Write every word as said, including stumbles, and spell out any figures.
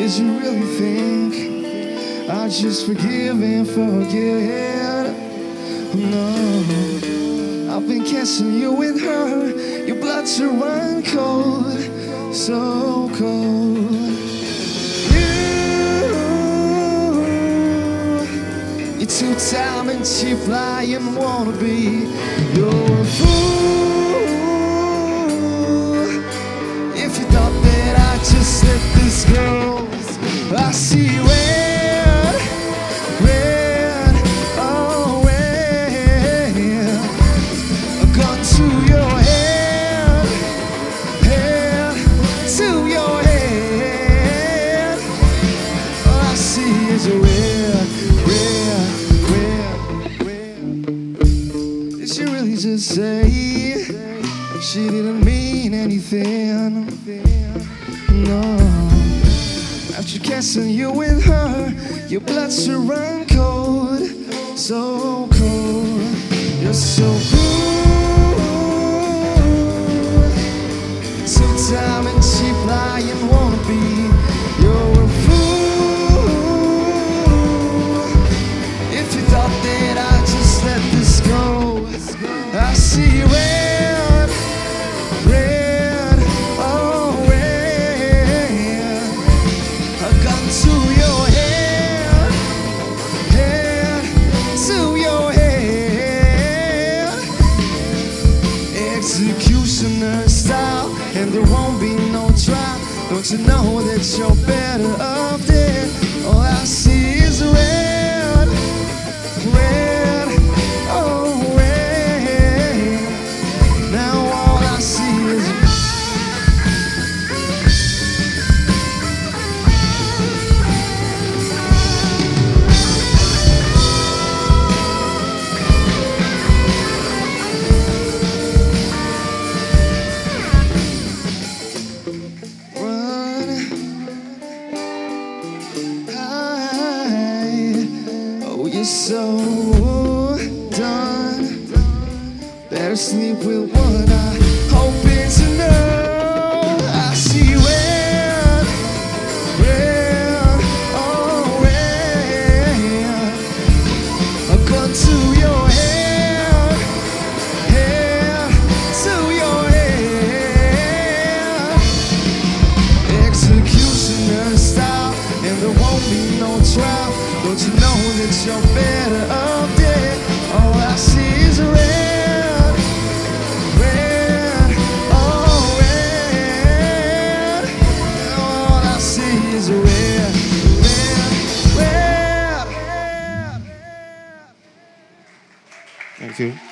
Did you really think I just forgive and forget? No, I've been catching you with her. Your blood's to run cold, so cold. You, you're too timid, cheap, lying wannabe. You're a fool if you thought that I just let this go. I see red, red, oh red. A gun to your head, head to your head. All I see is red, red, red, red. Did she really just say she didn't mean anything? No. After kissing you with her, your blood's to run cold, so cold. You're so cool. Too timid and cheap, lying wannabe. You're a fool if you thought that I just let this go. I see red. Executioner style, and there won't be no trial. Don't you know that you're better off dead? All I see is red, red, oh red. Now all I see is you're so done. Better sleep with one eye open to know. I see red, red, oh red. A gun to your head, head to your head. Executioner style, and there won't be no trial. Don't you know that you're better off dead? All I see is red, red, oh red. All I see is red, red, red. Thank you.